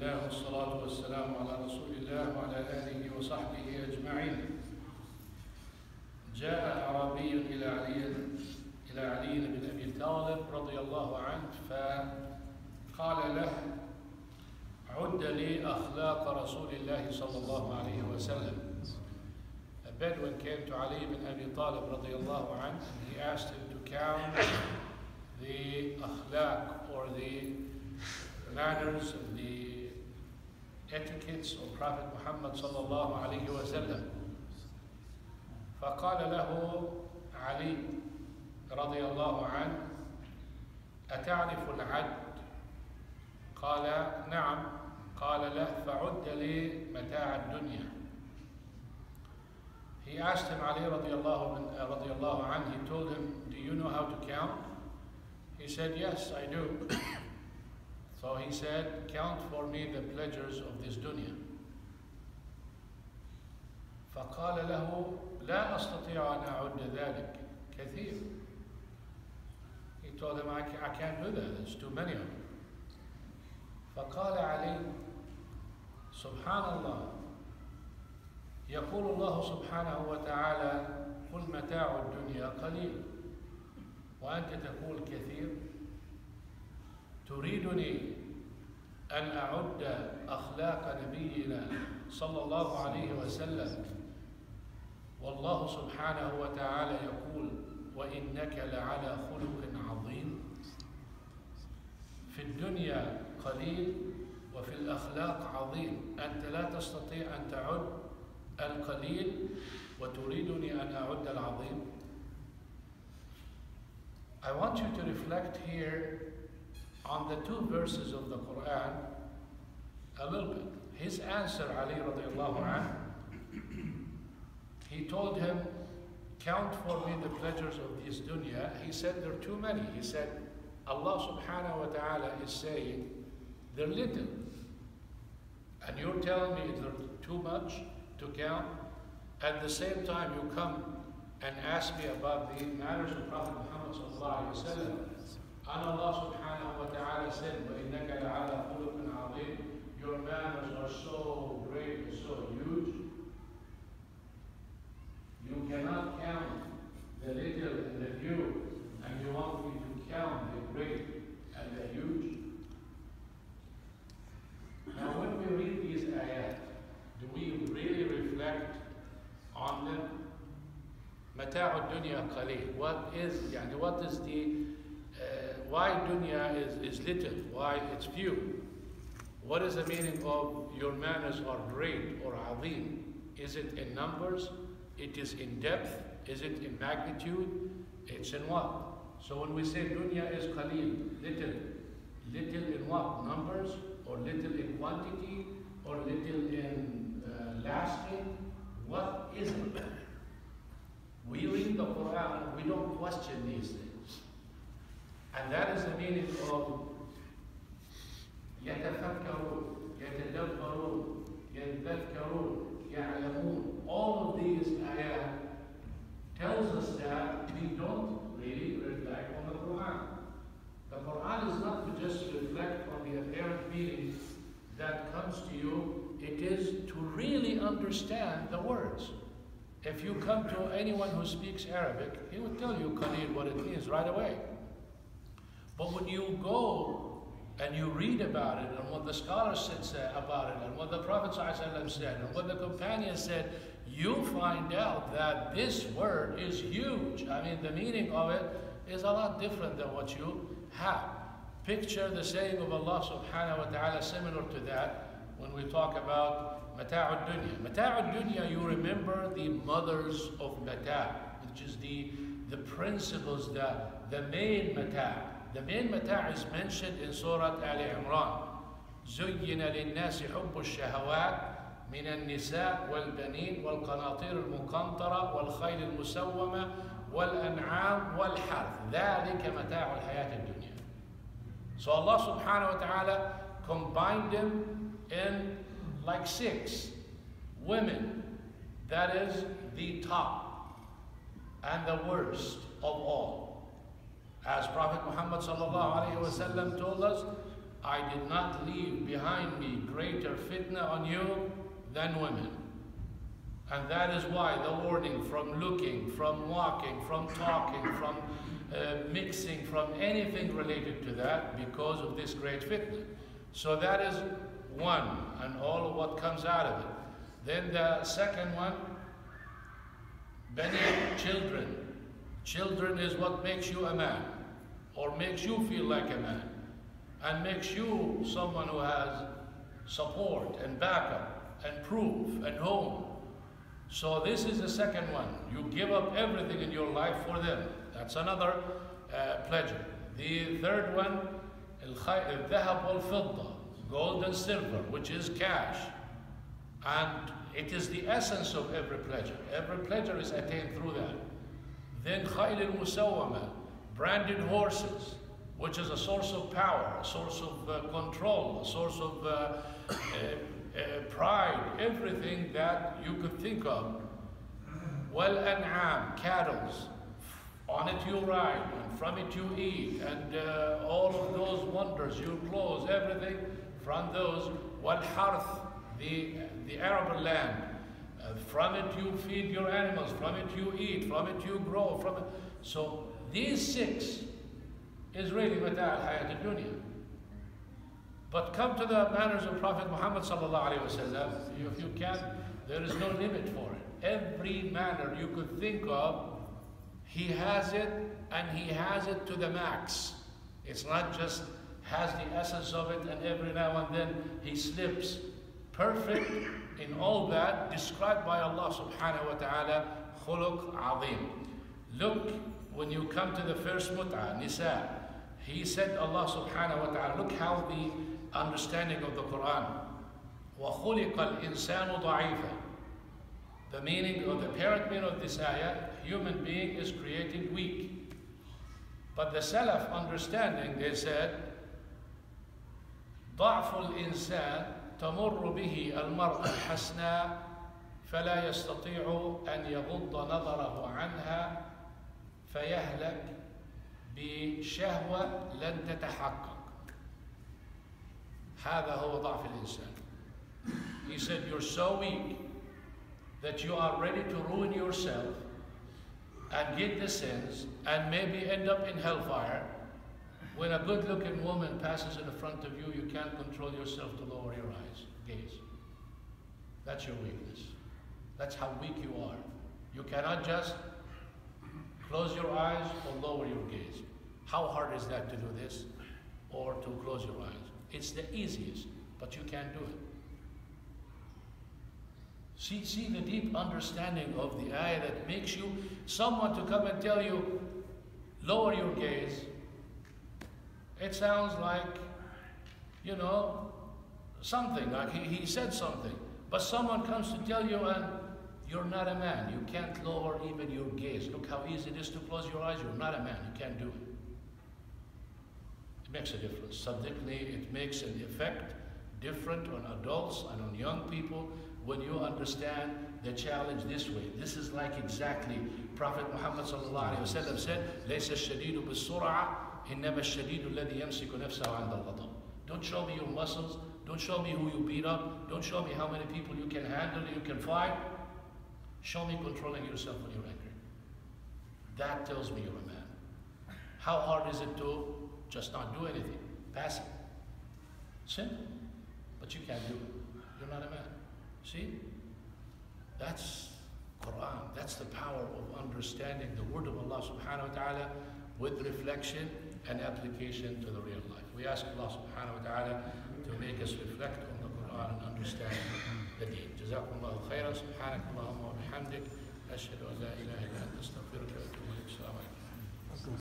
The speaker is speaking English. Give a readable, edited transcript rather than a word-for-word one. Alhamdulillah, wa salatu wa salamu ala rasulillah wa ala alihi wa sahbihi ajma'in. جاء العربي إلى علي بن أبي طالب رضي الله عنه فقال له: عد لي أخلاق رسول الله صلى الله عليه وسلم. A Bedouin came to Ali ibn Abi Talib رضي الله عنه and he asked him to count the akhlaq, or the manners and the etiquettes of Prophet Muhammad صلى الله عليه وسلم. فقال له علي رضي الله عنه: أتعرف العد؟ قال: نعم. قال له: فعد لي متاع الدنيا. He asked him, Ali رضي الله عنه, he told him, do you know how to count? He said, yes, I do. So he said, count for me the pleasures of this dunya. فقال له: لا أستطيع أن أعد ذلك كثير. He told him, I can't do that, there's too many of them. فقال علي: سبحان الله، يقول الله سبحانه وتعالى: قل متاع الدنيا قليل وأنت تقول كثير، تريدني أن أعد أخلاق نبينا صلى الله عليه وسلم والله سبحانه وتعالى يقول: وإنك لعلى خلق عظيم. في الدنيا قليل وفي الأخلاق عظيم، أنت لا تستطيع أن تعد القليل وتريدني أن أعد العظيم. I want you to reflect here on the two verses of the Quran a little bit. His answer, Ali radiallahu anhu, he told him, count for me the pleasures of this dunya. He said, there are too many. He said, Allah subhanahu wa ta'ala is saying, they're little. And you're telling me they're too much to count. At the same time, you come and ask me about the manners of Prophet Muhammad sallallahu alayhi wa sallam. And Allah subhanahu wa ta'ala said, وَإِنَّكَ لَعَلَىٰ خُلُقٍ عَظِيمٍ. Your manners are so great and so huge. You cannot count the little and the few, and you want me to count the great and the huge. Now, when we read these ayat, do we really reflect on them? مَتَاعُ الدُّنْيَا قَلِيلٌ. What is the why dunya is little? Why it's few? What is the meaning of your manners are great or azim? Is it in numbers? It is in depth? Is it in magnitude? It's in what? So when we say dunya is qaleel, little in what? Numbers, or little in quantity, or little in lasting? What is it? We read the Quran, we don't question these things. And that is the meaning of يَتَفَكَّرُونَ يَتَدَبَّرُونَ يَذَّكَّرُونَ. All of these ayat tells us that we don't really reflect on the Quran. The Quran is not to just reflect on the apparent meaning that comes to you. It is to really understand the words. If you come to anyone who speaks Arabic, he will tell you Qaleel, what it means right away. But when you go and you read about it, and what the scholars said about it, and what the Prophet ﷺ said, and what the companions said, you find out that this word is huge. I mean, the meaning of it is a lot different than what you have. Picture the saying of Allah subhanahu wa ta'ala similar to that when we talk about mata'ud dunya. Mata'ud dunya, you remember the mothers of mata', which is the principles, the main mata'. The main mata' is mentioned in Surat ali 'imran. زُيِّنَ لِلنَّاسِ حُبُّ الشَّهَوَاتِ مِنَ النِّسَاءِ وَالْبَنِينَ وَالْقَنَاطِيرِ الْمُقَنْطَرَةِ وَالْخَيْلِ الْمُسَوَّمَةِ وَالْأَنْعَامِ وَالْحَرْثِ ذَلِكَ مَتَاعُ الْحَيَاةِ الدُّنْيَا. So Allah subhanahu wa ta'ala combined them in like 6. Women, that is the top and the worst of all. As Prophet Muhammad sallallahu alayhi wa sallam told us, I did not leave behind me greater fitna on you than women. And that is why the warning from looking, from walking, from talking, from mixing, from anything related to that, because of this great fitna. So that is one, and all of what comes out of it. Then the second one, Bani children. Children is what makes you a man, or makes you feel like a man, and makes you someone who has support and backup and proof and home. So this is the second one. You give up everything in your life for them. That's another pleasure. The third one, al-dhahab wal-fidda, gold and silver, which is cash. And it is the essence of every pleasure. Every pleasure is attained through that. Then khayl al-musawwama, branded horses, which is a source of power, a source of control, a source of pride, everything that you could think of. Wal-an'am, cattle. On it you ride, and from it you eat, and all of those wonders, your clothes, everything from those. Wal-harth, the arable land. From it you feed your animals, from it you eat, from it you grow, from it. So these six is really mata'al hayat dunya. But come to the manners of Prophet Muhammad sallallahu alaihi wasallam. If you can, there is no limit for it. Every manner you could think of, he has it, and he has it to the max. It's not just has the essence of it, and every now and then he slips. Perfect in all that, described by Allah subhanahu wa ta'ala, khuluq azim. Look, when you come to the first mut'ah, nisa, he said, Allah subhanahu wa ta'ala, look how the understanding of the Quran. وَخُلِقَ الْإِنسَانُ ضَعِيفًا. The meaning of the parent meaning of this ayah, human being is created weak. But the Salaf understanding, they said, ضَعْفُ الْإِنسَانِ تمر به المرأة الحسناء فلا يستطيع أن يغض نظره عنها فيهلك بشهوة لن تتحقق. هذا هو ضعف الإنسان. He said, you're so weak that you are ready to ruin yourself and get the sins and maybe end up in hellfire. When a good-looking woman passes in the front of you, you can't control yourself to lower your eyes, gaze. That's your weakness. That's how weak you are. You cannot just close your eyes or lower your gaze. How hard is that to do this or to close your eyes? It's the easiest, but you can't do it. See the deep understanding of the eye that makes you, someone to come and tell you, lower your gaze. It sounds like, you know, something, like he said something. But someone comes to tell you, and you're not a man. You can't lower even your gaze. Look how easy it is to close your eyes. You're not a man. You can't do it. It makes a difference. Suddenly, it makes an effect different on adults and on young people when you understand the challenge this way. This is like exactly Prophet Muhammad sallallahu alaihi wasallam said, لَيْسَ الشَّدِيدُ بِالسُّرْعَةِ. Don't show me your muscles. Don't show me who you beat up. Don't show me how many people you can handle, you can fight. Show me controlling yourself when you're angry. That tells me you're a man. How hard is it to just not do anything? Passive. Simple. But you can't do it. You're not a man. See? That's Quran. That's the power of understanding the word of Allah subhanahu wa ta'ala with reflection and application to the real life. We ask Allah subhanahu wa ta'ala to make us reflect on the Quran and understand the deen. Jazakumullahu khairan, subhanakallahumma wa bihamdik, ashhadu an la ilaha illa anta astaghfiruka wa atubu ilaik.